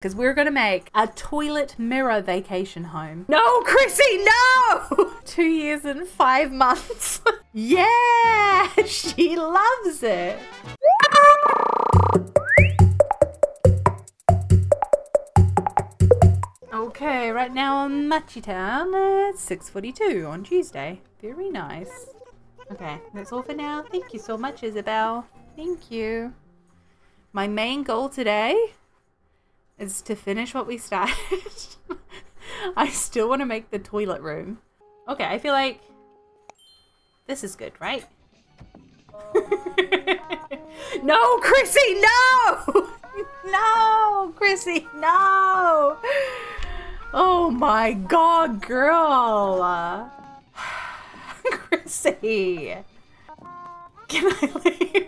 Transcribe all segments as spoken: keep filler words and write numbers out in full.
Because we're going to make a toilet mirror vacation home. No, Chrissy, no! Two years and five months. Yeah, she loves it. Okay, right now on Machi Town at six forty-two on Tuesday. Very nice. Okay, that's all for now. Thank you so much, Isabelle. Thank you. My main goal today is to finish what we started. I still want to make the toilet room. Okay, I feel like this is good, right? No, Chrissy, no! No, Chrissy, no! Oh my God, girl! Chrissy! Can I leave?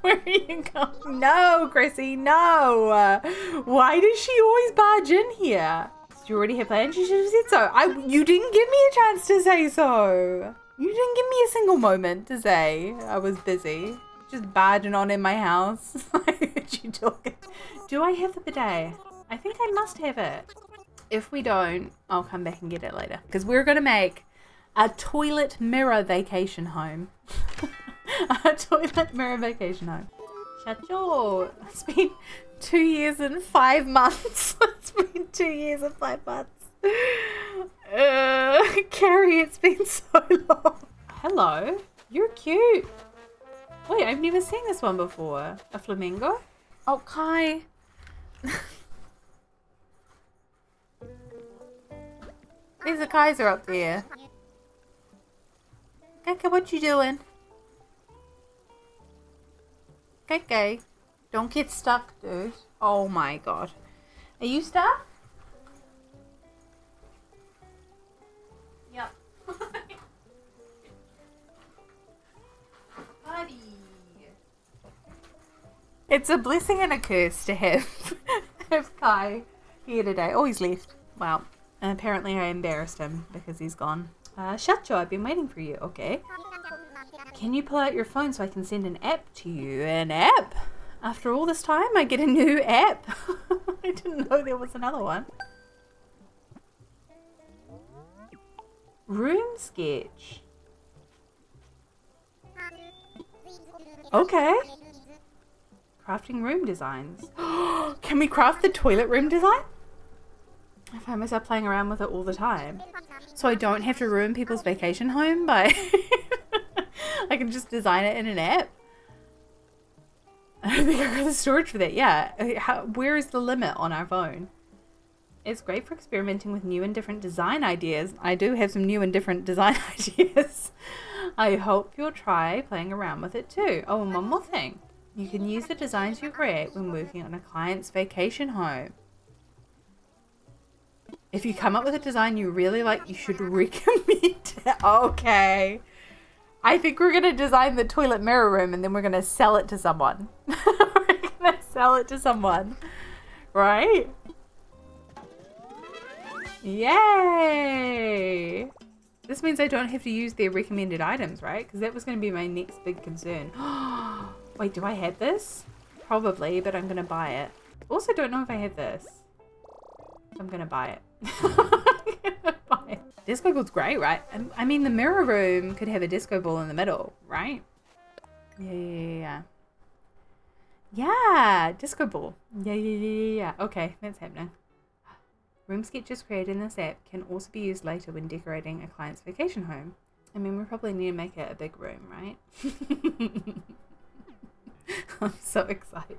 Where are you going? No, Chrissy, no! Why does she always barge in here? You already have plans? You should have said so. I, you didn't give me a chance to say so. You didn't give me a single moment to say I was busy. Just barging on in my house. What you talking? Do I have the bidet? I think I must have it. If we don't, I'll come back and get it later. Because we're going to make a toilet mirror vacation home. A toilet mirror vacation home. Shacho! It's been two years and five months. It's been two years and five months. Uh, Carrie, it's been so long. Hello. You're cute. Wait, I've never seen this one before. A flamingo? Oh, Kai. There's a Kaiser up there. Kaka, what you doing? Okay, don't get stuck, dude. Oh my God. Are you stuck? Yep. Buddy. It's a blessing and a curse to have, have Kai here today. Oh, he's left. Wow. And apparently I embarrassed him because he's gone. Uh, Shacho, I've been waiting for you. Okay. Can you pull out your phone so I can send an app to you? An app? After all this time, I get a new app. I didn't know there was another one. Room Sketch. Okay. Crafting room designs. Can we craft the toilet room design? I find myself playing around with it all the time. So I don't have to ruin people's vacation home by... I can just design it in an app. I don't think I've got the storage for that. Yeah. How, where is the limit on our phone? It's great for experimenting with new and different design ideas. I do have some new and different design ideas. I hope you'll try playing around with it too. Oh, and one more thing. You can use the designs you create when working on a client's vacation home. If you come up with a design you really like, you should recommend it. Okay. I think we're going to design the toilet mirror room and then we're going to sell it to someone. We're going to sell it to someone. Right? Yay! This means I don't have to use their recommended items, right? Because that was going to be my next big concern. Wait, do I have this? Probably, but I'm going to buy it. Also don't know if I have this. I'm going to buy it. I'm going to buy it. Disco ball's great, right? I mean, the mirror room could have a disco ball in the middle, right? Yeah, yeah, yeah. Yeah, disco ball. Yeah, yeah, yeah, yeah. Okay, that's happening. Room sketches created in this app can also be used later when decorating a client's vacation home. I mean, we probably need to make it a big room, right? I'm so excited.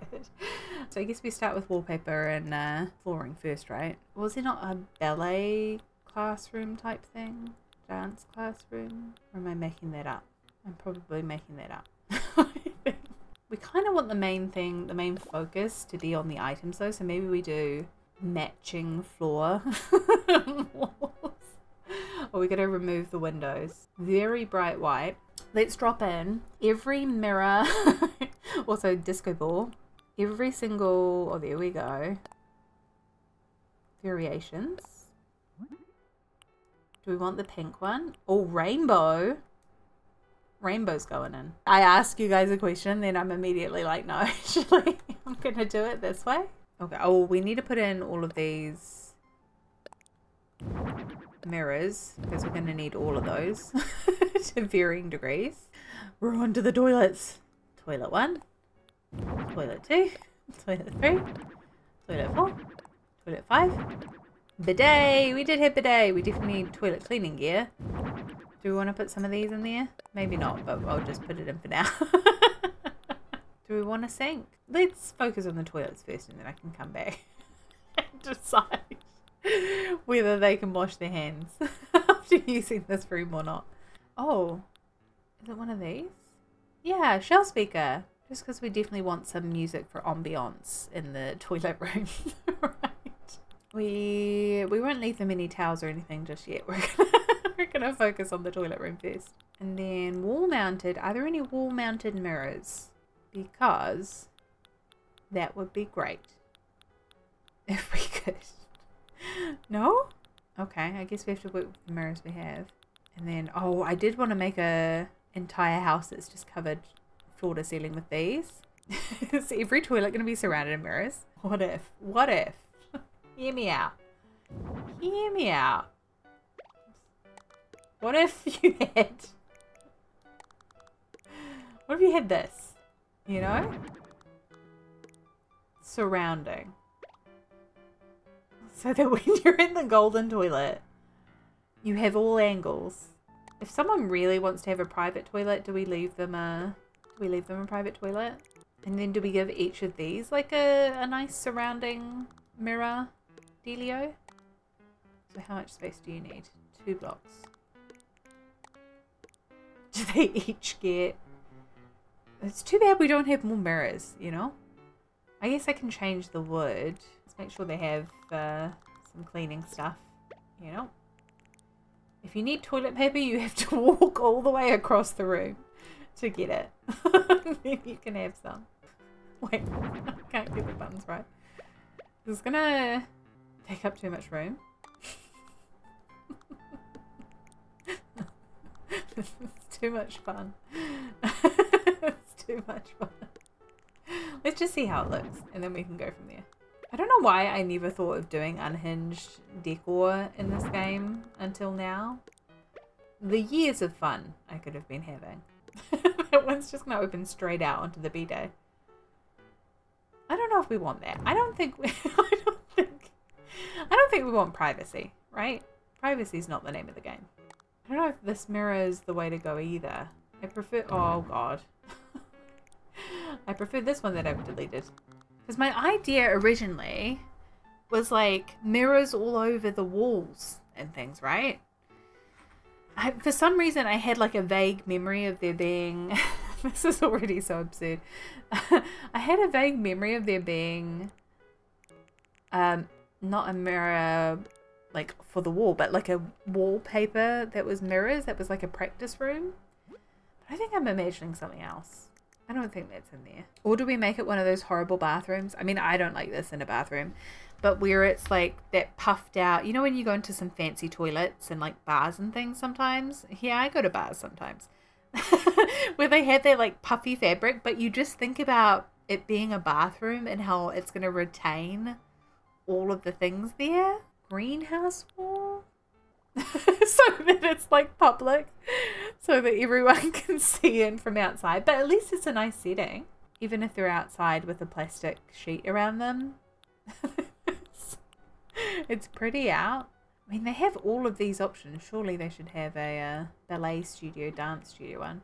So I guess we start with wallpaper and uh, flooring first, right? Was there not a ballet classroom type thing? Dance classroom? Or am I making that up? I'm probably making that up. We kind of want the main thing, the main focus to be on the items though, so maybe we do matching floor walls. Or we're going to remove the windows. Very bright white. Let's drop in every mirror, also disco ball, every single, oh there we go, variations. Do we want the pink one? Oh, rainbow. Rainbow's going in. I ask you guys a question, then I'm immediately like, no, actually, I'm going to do it this way. Okay. Oh, we need to put in all of these mirrors because we're going to need all of those to varying degrees. We're on to the toilets. Toilet one, toilet two, toilet three, toilet four, toilet five. Bidet! We did have bidet. We definitely need toilet cleaning gear. Do we want to put some of these in there? Maybe not, but I'll just put it in for now. Do we want to sink? Let's focus on the toilets first and then I can come back and decide whether they can wash their hands after using this room or not. Oh, is it one of these? Yeah, shell speaker. Just because we definitely want some music for ambiance in the toilet room. Right. We, we won't leave them any towels or anything just yet. We're gonna We're gonna focus on the toilet room first. And then wall mounted. Are there any wall mounted mirrors? Because that would be great if we could. No? Okay, I guess we have to work with the mirrors we have. And then, oh, I did want to make a entire house that's just covered floor to ceiling with these. Is every toilet gonna be surrounded in mirrors? What if? What if? Hear me out. Hear me out. What if you had, what if you had this, you know, surrounding, so that when you're in the golden toilet, you have all angles. If someone really wants to have a private toilet, do we leave them a, do we leave them a private toilet? And then do we give each of these like a, a nice surrounding mirror dealio? So how much space do you need? Two blocks. Do they each get... It's too bad we don't have more mirrors, you know? I guess I can change the wood. Let's make sure they have uh, some cleaning stuff, you know? If you need toilet paper, you have to walk all the way across the room to get it. Then you can have some. Wait, I can't get the buttons right. This is gonna take up too much room. It's too much fun. It's too much fun. Let's just see how it looks and then we can go from there. I don't know why I never thought of doing unhinged decor in this game until now. The years of fun I could have been having. That one's just gonna open straight out onto the bidet. I don't know if we want that. I don't think we I don't think I don't think we want privacy, right? Privacy is not the name of the game. I don't know if this mirror is the way to go either. I prefer- oh god. I prefer this one that I've deleted. Because my idea originally was like mirrors all over the walls and things, right? I, for some reason I had like a vague memory of there being- this is already so absurd. I had a vague memory of there being um, not a mirror like for the wall, but like a wallpaper that was mirrors, that was like a practice room. But I think I'm imagining something else. I don't think that's in there. Or do we make it one of those horrible bathrooms? I mean, I don't like this in a bathroom, but where it's like that puffed out, you know, when you go into some fancy toilets and like bars and things sometimes. Yeah, I go to bars sometimes where they have that like puffy fabric, but you just think about it being a bathroom and how it's going to retain all of the things there. Greenhouse wall? So that it's like public, so that everyone can see in from outside, but at least it's a nice setting even if they're outside with a plastic sheet around them. it's, it's pretty out. I mean, they have all of these options. Surely they should have a uh, ballet studio, dance studio one.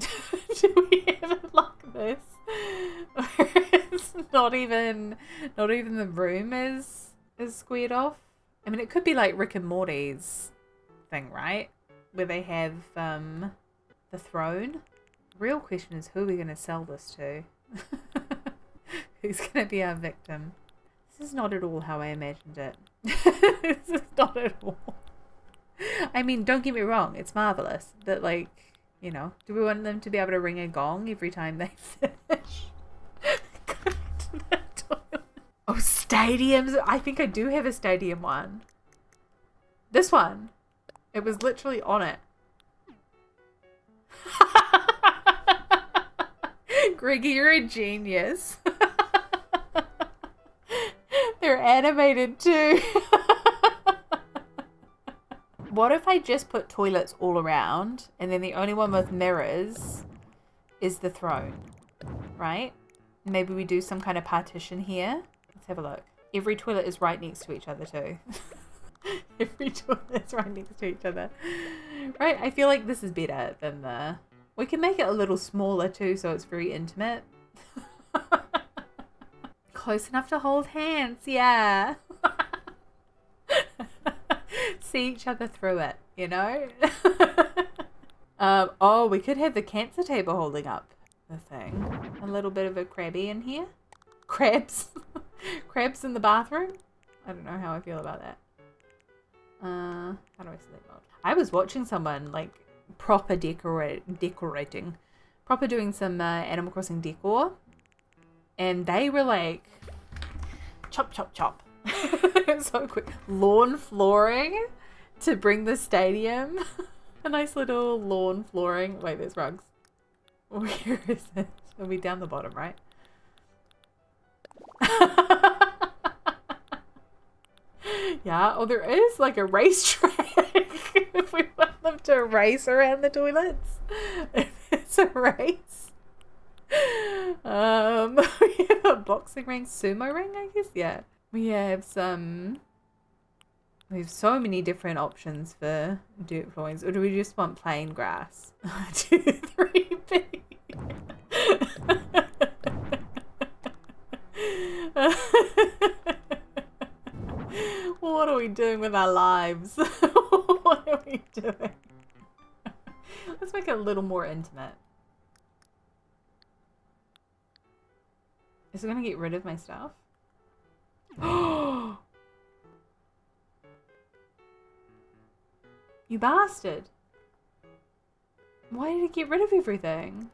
Do we have it like this? It's not even not even the room is is squared off. I mean, it could be like Rick and Morty's thing, right? Where they have um, the throne. Real question is, who are we going to sell this to? Who's going to be our victim? This is not at all how I imagined it. This is not at all. I mean, don't get me wrong, it's marvelous, but like, you know, do we want them to be able to ring a gong every time they finish? Oh, stadiums! I think I do have a stadium one. This one. It was literally on it. Greggy, you're a genius. animated too. What if I just put toilets all around and then the only one with mirrors is the throne, right? Maybe we do some kind of partition here. Let's have a look. Every toilet is right next to each other too. Every toilet is right next to each other. Right, I feel like this is better than the... We can make it a little smaller too so it's very intimate. Close enough to hold hands, yeah. See each other through it, you know? um, oh, we could have the cancer table holding up the thing. A little bit of a crabby in here. Crabs. Crabs in the bathroom. I don't know how I feel about that. Uh, how do I select mode? I was watching someone like proper decorate, decorating, proper doing some uh, Animal Crossing decor, and they were like, chop, chop, chop. So quick. Lawn flooring to bring the stadium. A nice little lawn flooring. Wait, there's rugs. Where is it? It'll be down the bottom, right? Yeah, oh, there is like a racetrack. If we want them to race around the toilets. If it's a race. Um, we have a boxing ring, sumo ring, I guess, yeah. We have some, we have so many different options for dirt floorings. Or do we just want plain grass? two, three, B. What are we doing with our lives? What are we doing? Let's make it a little more intimate. Is it going to get rid of my stuff? You bastard! Why did it get rid of everything?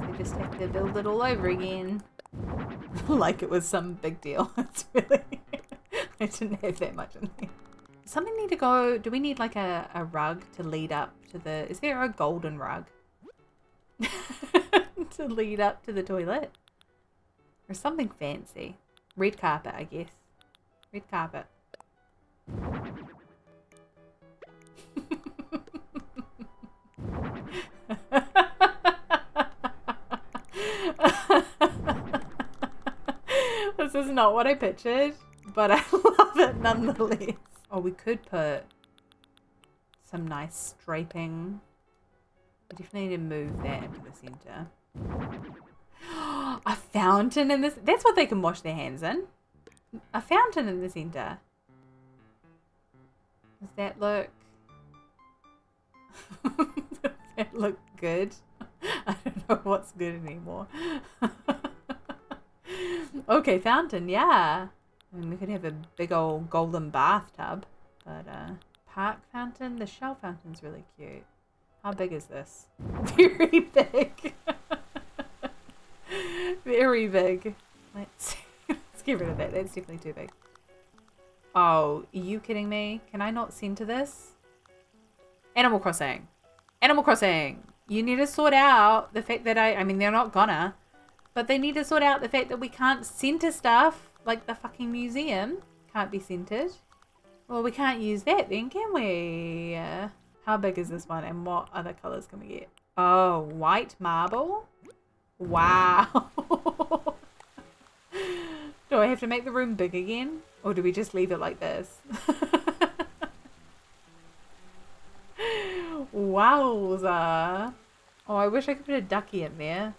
We just have to build it all over again. Like it was some big deal. It's really... I didn't have that much in there. Something need to go... Do we need like a, a rug to lead up to the... Is there a golden rug? To lead up to the toilet? Or something fancy. Red carpet, I guess. Red carpet. This is not what I pictured, but I love it nonetheless. Oh, we could put some nice striping. I definitely need to move that into the center. A fountain in this. That's what they can wash their hands in. A fountain in the center. Does that look... Does that look good? I don't know what's good anymore. Okay, fountain, yeah. I mean, we could have a big old golden bathtub. But, uh, park fountain? The shell fountain's really cute. How big is this? Very big. Very big. Let's, let's get rid of that. That's definitely too big. Oh, are you kidding me? Can I not send to this? Animal Crossing. Animal Crossing. You need to sort out the fact that I... I mean, they're not gonna. But they need to sort out the fact that we can't center stuff. Like the fucking museum can't be centered. Well, we can't use that then, can we? Uh, how big is this one? And what other colors can we get? Oh, white marble? Wow. Do I have to make the room big again? Or do we just leave it like this? Wowza. Oh, I wish I could put a ducky in there.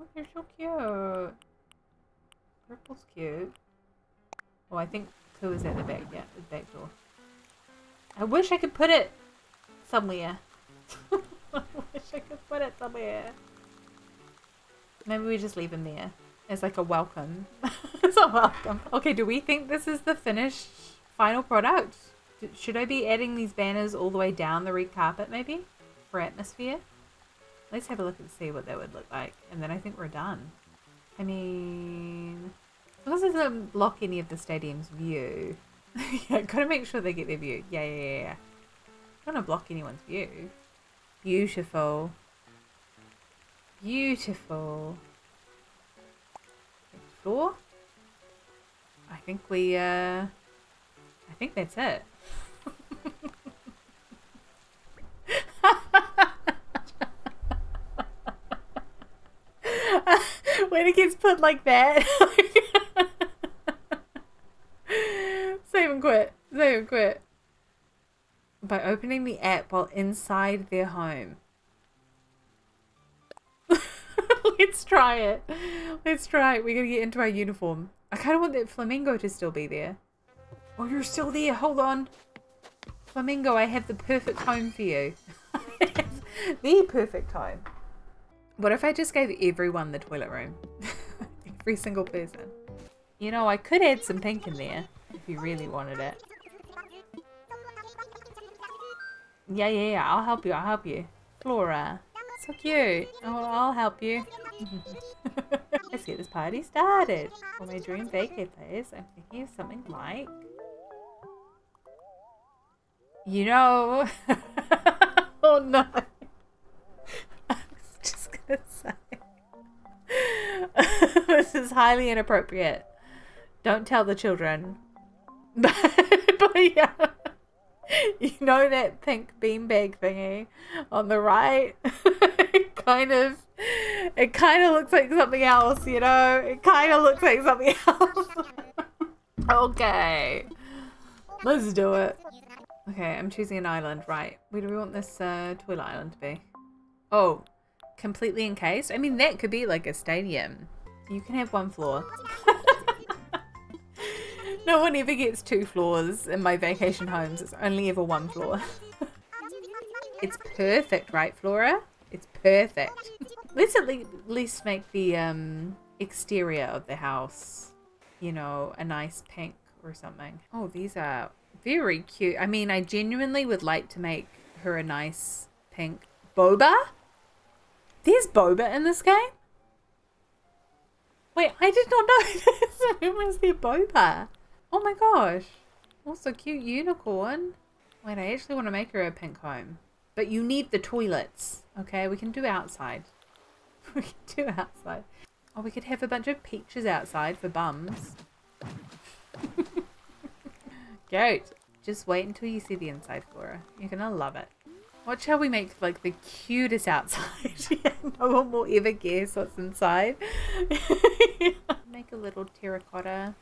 Oh, they're so cute. Purple's cute. Oh, I think Koo is at the back. Yeah, the back door. I wish I could put it somewhere. I wish I could put it somewhere. Maybe we just leave him there. It's like a welcome. It's a welcome. Okay, do we think this is the finished final product? Should I be adding these banners all the way down the red carpet maybe? For atmosphere? Let's have a look and see what that would look like. And then I think we're done. I mean... As long as it doesn't block any of the stadium's view. Yeah, gotta make sure they get their view. Yeah, yeah, yeah. yeah. Don't want to block anyone's view. Beautiful. Beautiful. Four? I think we, uh, I think that's it. When it gets put like that, save and quit, save and quit. By opening the app while inside their home. Let's try it. Let's try it. We're gonna get into our uniform. I kind of want that flamingo to still be there. Oh, you're still there. Hold on. Flamingo, I have the perfect home for you. The perfect home. What if I just gave everyone the toilet room? Every single person. You know, I could add some pink in there if you really wanted it. Yeah, yeah, yeah. I'll help you. I'll help you. Flora. So cute. Oh, I'll help you. Let's get this party started. For my dream vacay place, I'm thinking of something like... You know... Oh no. I was just gonna say... This is highly inappropriate. Don't tell the children. But, but yeah. You know that pink beanbag thingy on the right? It kind of, it kind of looks like something else, you know? It kind of looks like something else. Okay. Let's do it. Okay, I'm choosing an island, right. Where do we want this uh, toilet island to be? Oh, completely encased? I mean, that could be like a stadium. You can have one floor. No one ever gets two floors in my vacation homes. It's only ever one floor. It's perfect, right, Flora? It's perfect. Let's at least make the um, exterior of the house, you know, a nice pink or something. Oh, these are very cute. I mean, I genuinely would like to make her a nice pink boba. There's boba in this game? Wait, I did not know this. When was there boba? Oh my gosh. Also cute unicorn. Wait, I actually want to make her a pink home. But you need the toilets. Okay, we can do outside. We can do outside. Oh, we could have a bunch of peaches outside for bums. Cute. Just wait until you see the inside, Flora. You're gonna love it. What shall we make like the cutest outside? Yeah, no one will ever guess what's inside. Yeah. Make a little terracotta.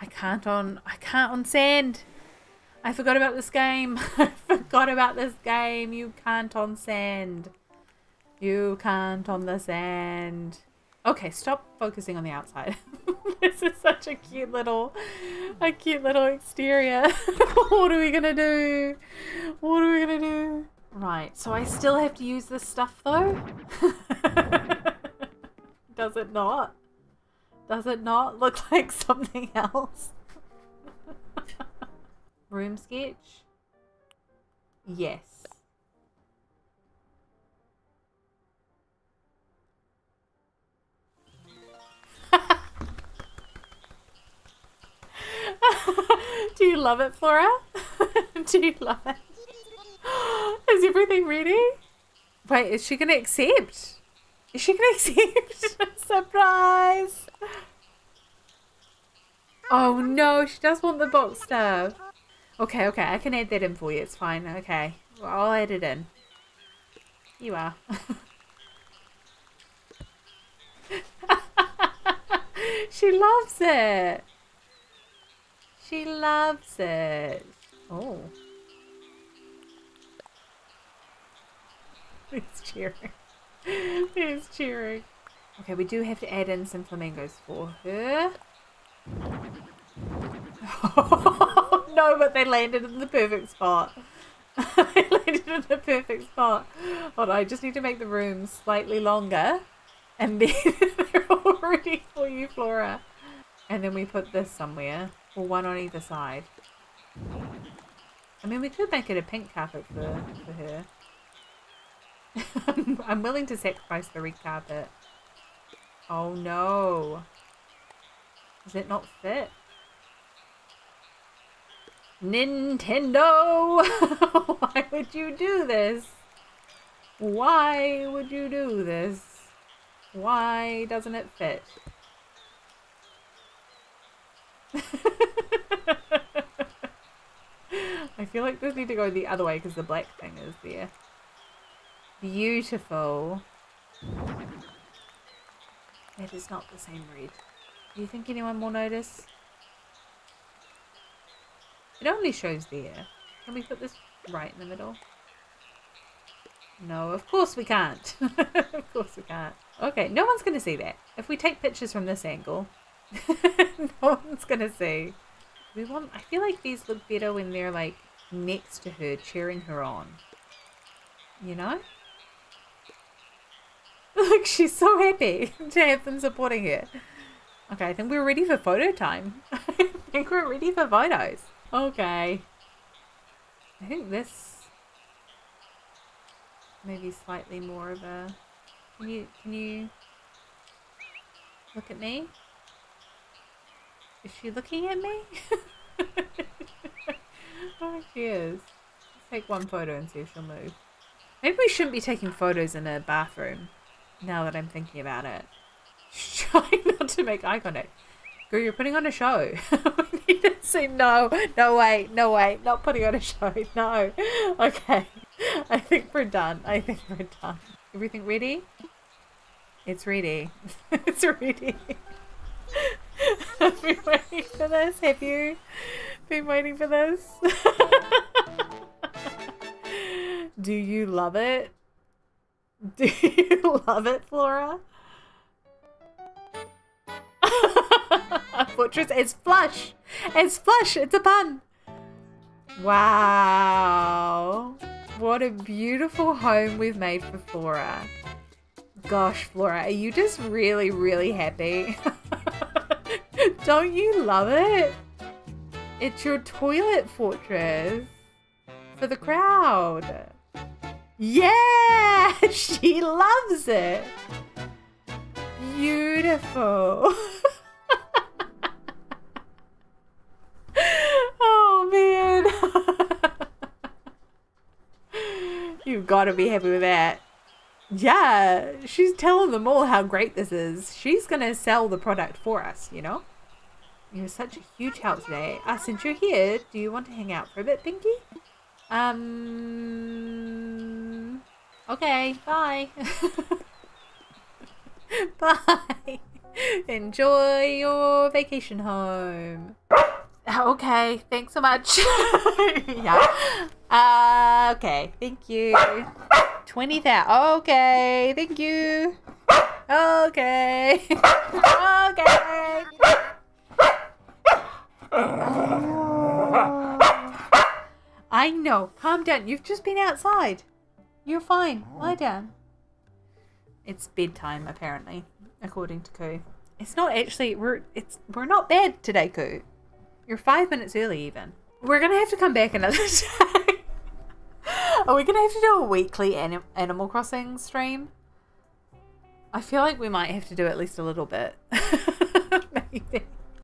I can't on I can't on sand. I forgot about this game. I forgot about this game. You can't on sand. You can't on the sand. Okay, stop focusing on the outside. This is such a cute little a cute little exterior. What are we gonna do? What are we gonna do? Right, so I still have to use this stuff though. Does it not? Does it not look like something else? Room sketch? Yes. Do you love it, Flora? Do you love it? Is everything ready? Wait, is she gonna accept? Is she gonna accept? Surprise! Oh no, she does want the box stuff. Okay, okay, I can add that in for you, it's fine. Okay, well, I'll add it in. You are. She loves it. She loves it. Oh. He's cheering. He's cheering. Okay, we do have to add in some flamingos for her. Oh, no, but they landed in the perfect spot. They landed in the perfect spot. Hold on, I just need to make the room slightly longer. And then they're all ready for you, Flora. And then we put this somewhere. Or one on either side. I mean, we could make it a pink carpet for, for her. I'm willing to sacrifice the red carpet. Oh no. Does it not fit? Nintendo! Why would you do this? Why would you do this? Why doesn't it fit? I feel like this need to go the other way because the black thing is there. Beautiful. It is not the same red. Do you think anyone will notice? It only shows there. Can we put this right in the middle? No, of course we can't. Of course we can't. Okay, no one's going to see that. If we take pictures from this angle, no one's going to see. We want. I feel like these look better when they're like next to her, cheering her on. You know? Look, she's so happy to have them supporting her. Okay, I think we're ready for photo time. I think we're ready for photos. Okay. I think this... maybe slightly more of a... Can you, can you look at me? Is she looking at me? Oh, she is. Let's take one photo and see if she'll move. Maybe we shouldn't be taking photos in a bathroom, now that I'm thinking about it. Try not to make eye contact. Girl, you're putting on a show. We need to see. No, no way, no way. Not putting on a show, no. Okay. I think we're done. I think we're done. Everything ready? It's ready. It's ready. I've been waiting for this. Have you been waiting for this? Do you love it? Do you love it, Flora? A fortress is flush! It's flush! It's a pun! Wow! What a beautiful home we've made for Flora. Gosh, Flora, are you just really, really happy? Don't you love it? It's your toilet fortress for the crowd. Yeah! She loves it! Beautiful! Oh man! You've got to be happy with that. Yeah, she's telling them all how great this is. She's gonna sell the product for us, you know? You're such a huge help today. Ah, since you're here, do you want to hang out for a bit, Pinky? Um... Okay, bye! Bye! Enjoy your vacation home! Okay, thanks so much! Yeah. Uh, okay, thank you! twenty thousand. Okay, thank you! Okay! Okay! Oh. I know! Calm down, you've just been outside! You're fine, lie down. It's bedtime, apparently, according to Koo. It's not actually, we're, it's, we're not bad today, Koo. You're five minutes early, even. We're gonna have to come back another day. Are we gonna have to do a weekly anim Animal Crossing stream? I feel like we might have to do at least a little bit. Maybe.